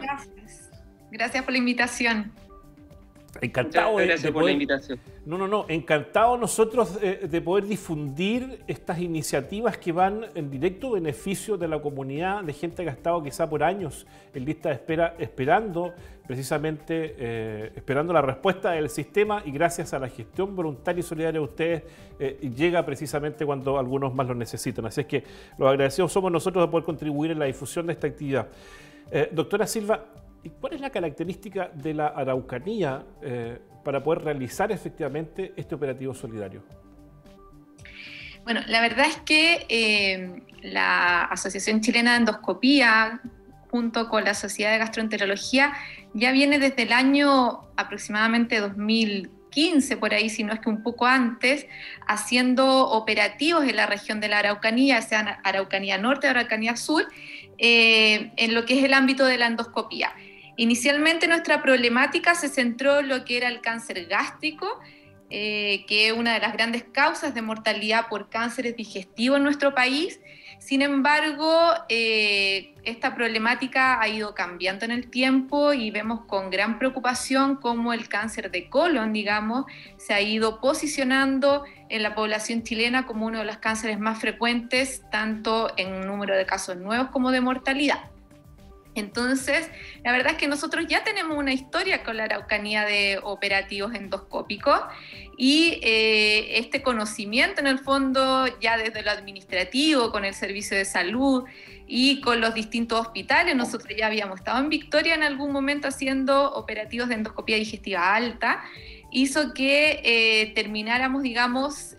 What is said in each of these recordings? gracias. Gracias por la invitación. Encantado Muchas gracias por la invitación. No, encantado nosotros de poder difundir estas iniciativas que van en directo beneficio de la comunidad, de gente que ha estado quizá por años en lista de espera, esperando precisamente, esperando la respuesta del sistema, y gracias a la gestión voluntaria y solidaria de ustedes llega precisamente cuando algunos más lo necesitan. Así es que los agradecidos somos nosotros de poder contribuir en la difusión de esta actividad. Doctora Silva, ¿y cuál es la característica de la Araucanía para poder realizar efectivamente este operativo solidario? Bueno, la verdad es que la Asociación Chilena de Endoscopía, junto con la Sociedad de Gastroenterología, ya viene desde el año aproximadamente 2015, por ahí, si no es que un poco antes, haciendo operativos en la región de la Araucanía, sean Araucanía Norte, Araucanía Sur, en lo que es el ámbito de la endoscopía. Inicialmente nuestra problemática se centró en lo que era el cáncer gástrico, que es una de las grandes causas de mortalidad por cánceres digestivos en nuestro país. Sin embargo, esta problemática ha ido cambiando en el tiempo y vemos con gran preocupación cómo el cáncer de colon, digamos, se ha ido posicionando en la población chilena como uno de los cánceres más frecuentes, tanto en número de casos nuevos como de mortalidad. Entonces, la verdad es que nosotros ya tenemos una historia con la Araucanía de operativos endoscópicos y este conocimiento en el fondo ya desde lo administrativo, con el Servicio de Salud y con los distintos hospitales. Nosotros ya habíamos estado en Victoria en algún momento haciendo operativos de endoscopía digestiva alta, hizo que termináramos, digamos,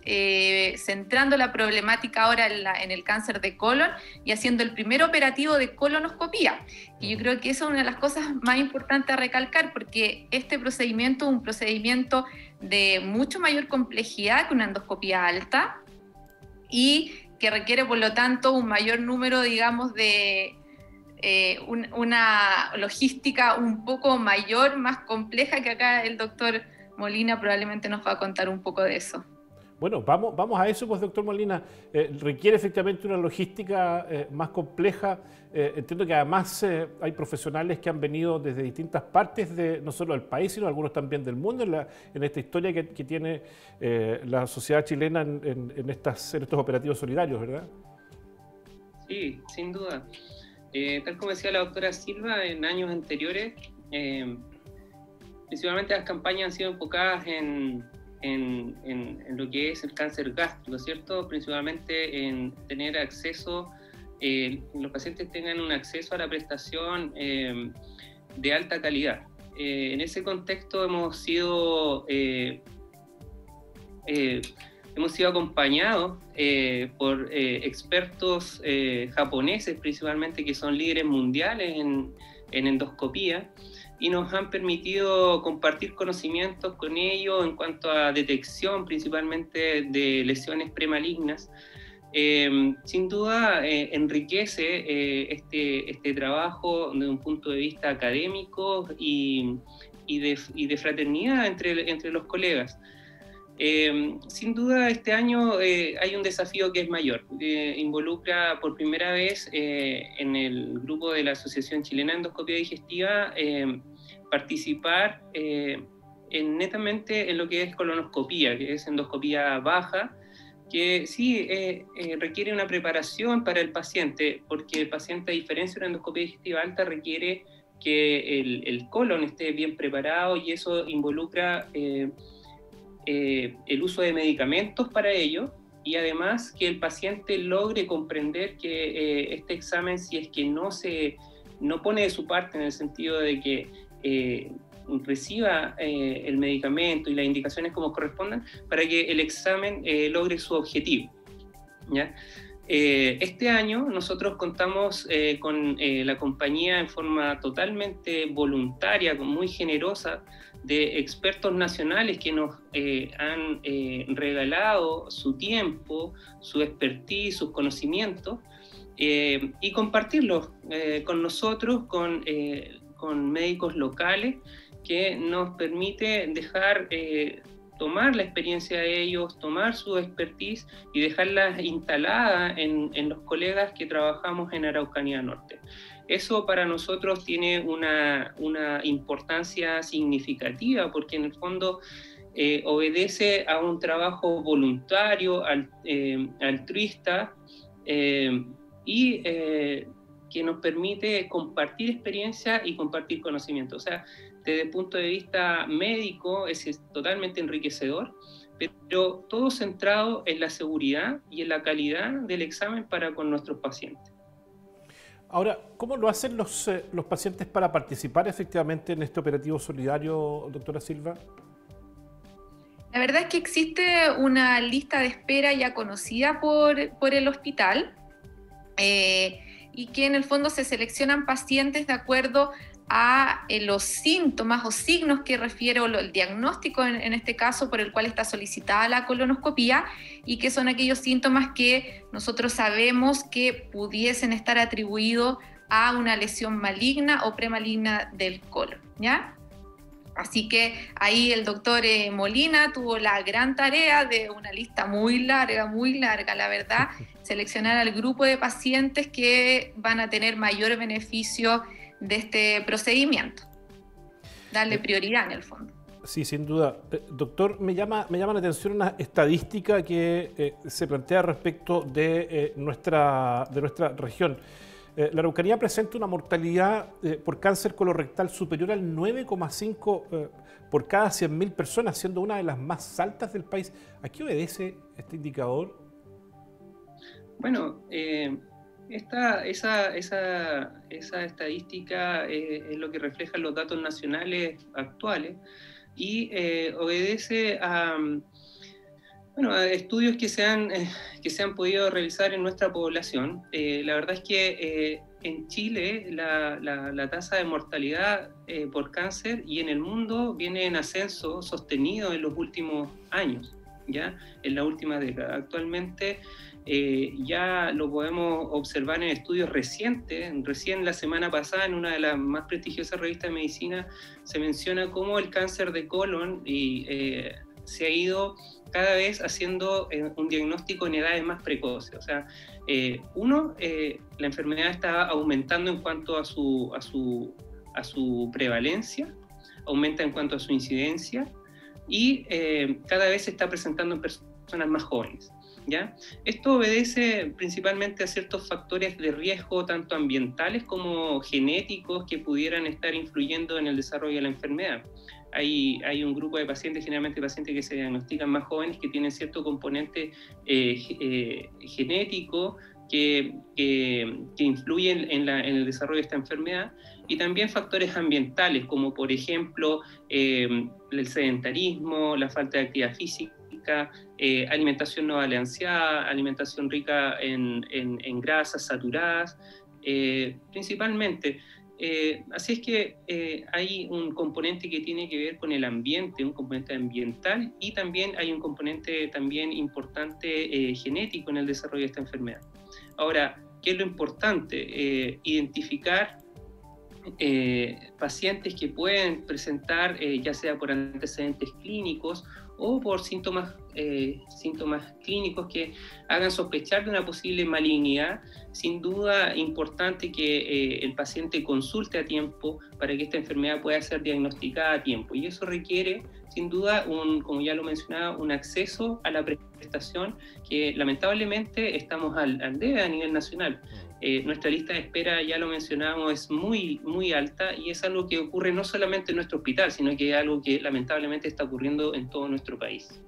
centrando la problemática ahora en el cáncer de colon y haciendo el primer operativo de colonoscopía. Y yo creo que eso es una de las cosas más importantes a recalcar, porque este procedimiento es un procedimiento de mucho mayor complejidad que una endoscopía alta y que requiere, por lo tanto, un mayor número, digamos, de una logística un poco mayor, más compleja, que acá el doctor Molina probablemente nos va a contar un poco de eso. Bueno, vamos a eso, pues, doctor Molina. Requiere efectivamente una logística más compleja. Entiendo que además hay profesionales que han venido desde distintas partes, no solo del país, sino algunos también del mundo, en esta historia que tiene la sociedad chilena en estos operativos solidarios, ¿verdad? Sí, sin duda. Tal como decía la doctora Silva, en años anteriores, principalmente las campañas han sido enfocadas en lo que es el cáncer gástrico, ¿cierto? Principalmente en tener acceso, los pacientes tengan un acceso a la prestación de alta calidad. En ese contexto hemos sido acompañados por expertos japoneses, principalmente, que son líderes mundiales en endoscopía, y nos han permitido compartir conocimientos con ellos en cuanto a detección principalmente de lesiones premalignas. Sin duda enriquece este trabajo desde un punto de vista académico y de fraternidad entre los colegas. Sin duda este año hay un desafío que es mayor. Involucra por primera vez en el grupo de la Asociación Chilena de Endoscopia Digestiva participar netamente en lo que es colonoscopía, que es endoscopía baja, que sí requiere una preparación para el paciente, porque el paciente, a diferencia de una endoscopía digestiva alta, requiere que el colon esté bien preparado, y eso involucra el uso de medicamentos para ello, y además que el paciente logre comprender que este examen, si es que no pone de su parte, en el sentido de que reciba el medicamento y las indicaciones como correspondan, para que el examen logre su objetivo, ¿ya? Este año nosotros contamos con la compañía en forma totalmente voluntaria, muy generosa, de expertos nacionales que nos han regalado su tiempo, su expertise, sus conocimientos, y compartirlos con nosotros, con médicos locales, que nos permite dejar tomar la experiencia de ellos, tomar su expertise y dejarla instalada en los colegas que trabajamos en Araucanía Norte. Eso para nosotros tiene una importancia significativa porque en el fondo obedece a un trabajo voluntario, altruista y que nos permite compartir experiencia y compartir conocimiento. O sea, desde el punto de vista médico es totalmente enriquecedor, pero todo centrado en la seguridad y en la calidad del examen para con nuestros pacientes. Ahora, ¿cómo lo hacen los pacientes para participar efectivamente en este operativo solidario, doctora Silva? La verdad es que existe una lista de espera ya conocida por el hospital y que en el fondo se seleccionan pacientes de acuerdo a los síntomas o signos que refiere o el diagnóstico en este caso por el cual está solicitada la colonoscopía y que son aquellos síntomas que nosotros sabemos que pudiesen estar atribuidos a una lesión maligna o premaligna del colon, ¿ya? Así que ahí el doctor Molina tuvo la gran tarea de una lista muy larga, la verdad, seleccionar al grupo de pacientes que van a tener mayor beneficio de este procedimiento, darle prioridad en el fondo. Sí, sin duda. Doctor, me llama la atención una estadística que se plantea respecto de nuestra región. La Araucanía presenta una mortalidad por cáncer colorectal superior al 9,5 por cada 100.000 personas, siendo una de las más altas del país. ¿A qué obedece este indicador? Bueno, Esa estadística es lo que reflejan los datos nacionales actuales y obedece a, a estudios que se han podido realizar en nuestra población. La verdad es que en Chile la tasa de mortalidad por cáncer y en el mundo viene en ascenso sostenido en los últimos años, ¿ya? En la última década. Actualmente ya lo podemos observar en estudios recientes. Recién la semana pasada en una de las más prestigiosas revistas de medicina se menciona cómo el cáncer de colon y, se ha ido cada vez haciendo un diagnóstico en edades más precoces. O sea, la enfermedad está aumentando en cuanto a su prevalencia, aumenta en cuanto a su incidencia y cada vez se está presentando en personas más jóvenes, ¿ya? Esto obedece principalmente a ciertos factores de riesgo, tanto ambientales como genéticos, que pudieran estar influyendo en el desarrollo de la enfermedad. Hay un grupo de pacientes, generalmente pacientes que se diagnostican más jóvenes, que tienen cierto componente genético que influyen en el desarrollo de esta enfermedad, y también factores ambientales, como por ejemplo el sedentarismo, la falta de actividad física, alimentación no balanceada, alimentación rica en grasas saturadas, principalmente. Así es que hay un componente que tiene que ver con el ambiente, un componente ambiental, y también hay un componente también importante genético en el desarrollo de esta enfermedad. Ahora, ¿qué es lo importante? Identificar pacientes que pueden presentar, ya sea por antecedentes clínicos o por síntomas clínicos que hagan sospechar de una posible malignidad. Sin duda importante que el paciente consulte a tiempo para que esta enfermedad pueda ser diagnosticada a tiempo, y eso requiere sin duda, como ya lo mencionaba, un acceso a la prestación que lamentablemente estamos al debe a nivel nacional. Nuestra lista de espera, ya lo mencionábamos, es muy alta, y es algo que ocurre no solamente en nuestro hospital, sino que es algo que lamentablemente está ocurriendo en todo nuestro país.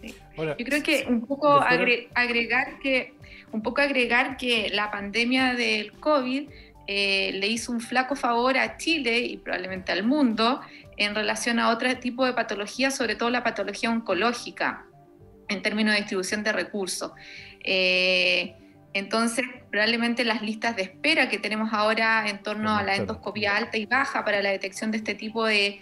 Sí. Hola. Yo creo que un poco agregar que la pandemia del COVID le hizo un flaco favor a Chile y probablemente al mundo en relación a otro tipo de patología, sobre todo la patología oncológica, en términos de distribución de recursos. Entonces, probablemente las listas de espera que tenemos ahora en torno a la endoscopía alta y baja para la detección de este tipo de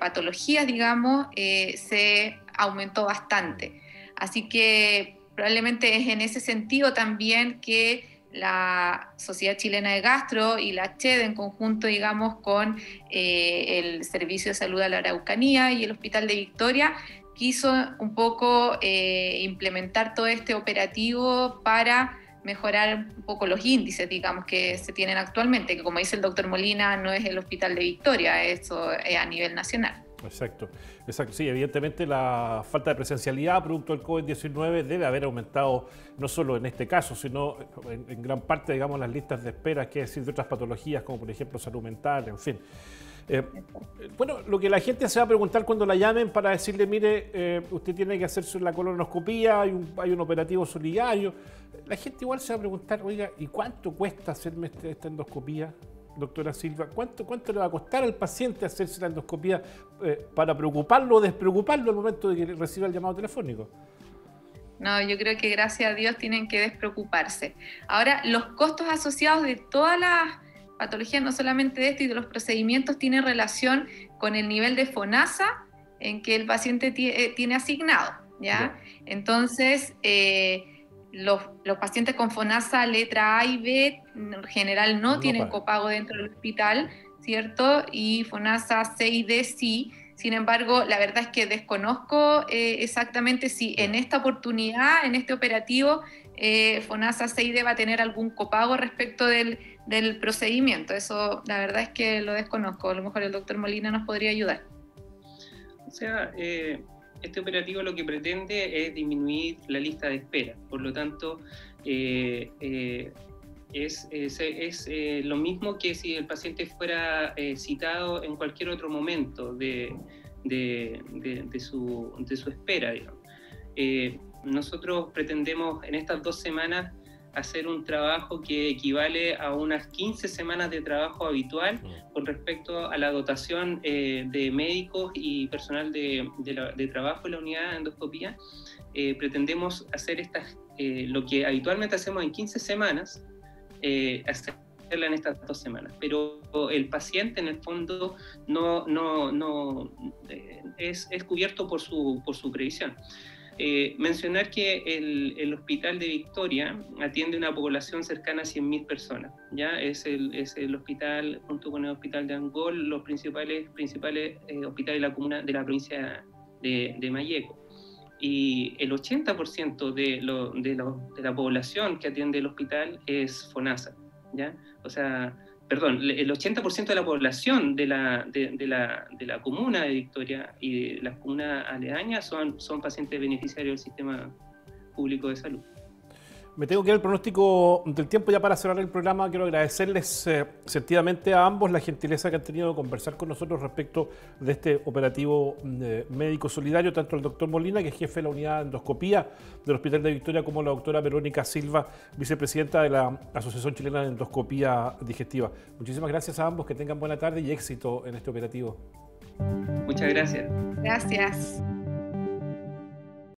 patologías, digamos, se aumentó bastante. Así que probablemente es en ese sentido también que la Sociedad Chilena de Gastro y la CHED en conjunto, digamos, con el Servicio de Salud a la Araucanía y el Hospital de Victoria, quiso un poco implementar todo este operativo para mejorar un poco los índices, digamos, que se tienen actualmente, que como dice el doctor Molina, no es el Hospital de Victoria, eso es a nivel nacional. Exacto, exacto. Sí, evidentemente la falta de presencialidad producto del COVID-19 debe haber aumentado, no solo en este caso, sino en gran parte, digamos, las listas de espera, que es decir, de otras patologías, como por ejemplo salud mental, en fin. Bueno, lo que la gente se va a preguntar cuando la llamen para decirle, mire, usted tiene que hacerse la colonoscopía, hay un operativo solidario, la gente igual se va a preguntar, oiga, ¿y cuánto cuesta hacerme esta endoscopía? Doctora Silva, ¿cuánto le va a costar al paciente hacerse la endoscopía para preocuparlo o despreocuparlo al momento de que reciba el llamado telefónico? No, yo creo que gracias a Dios tienen que despreocuparse. Ahora, los costos asociados de todas las patologías, no solamente de esto y de los procedimientos, tienen relación con el nivel de FONASA en que el paciente tiene asignado, ¿ya? Bien. Entonces, los pacientes con FONASA letra A y B en general no tienen copago dentro del hospital, ¿cierto? Y FONASA C y D sí. Sin embargo, la verdad es que desconozco exactamente si en esta oportunidad, en este operativo, FONASA C y D va a tener algún copago respecto del procedimiento. Eso la verdad es que lo desconozco. A lo mejor el doctor Molina nos podría ayudar. O sea, este operativo lo que pretende es disminuir la lista de espera, por lo tanto es lo mismo que si el paciente fuera citado en cualquier otro momento de su espera, digamos. Nosotros pretendemos en estas 2 semanas hacer un trabajo que equivale a unas 15 semanas de trabajo habitual con respecto a la dotación de médicos y personal de trabajo en la unidad de endoscopía. Pretendemos hacer lo que habitualmente hacemos en 15 semanas, hacerla en estas 2 semanas. Pero el paciente en el fondo es cubierto por su previsión. Mencionar que el Hospital de Victoria atiende una población cercana a 100.000 personas, ¿ya? Es el hospital, junto con el Hospital de Angol, los principales hospitales de la comuna de la provincia de Malleco. Y el 80% de la población que atiende el hospital es FONASA, ¿ya? O sea, perdón, el 80% de la población de la comuna de Victoria y de las comunas aledañas son pacientes beneficiarios del sistema público de salud. Me tengo que dar el pronóstico del tiempo ya para cerrar el programa. Quiero agradecerles sentidamente a ambos la gentileza que han tenido de conversar con nosotros respecto de este operativo médico solidario, tanto el doctor Molina, que es jefe de la unidad de endoscopía del Hospital de Victoria, como la doctora Verónica Silva, vicepresidenta de la Asociación Chilena de Endoscopia Digestiva. Muchísimas gracias a ambos, que tengan buena tarde y éxito en este operativo. Muchas gracias. Gracias.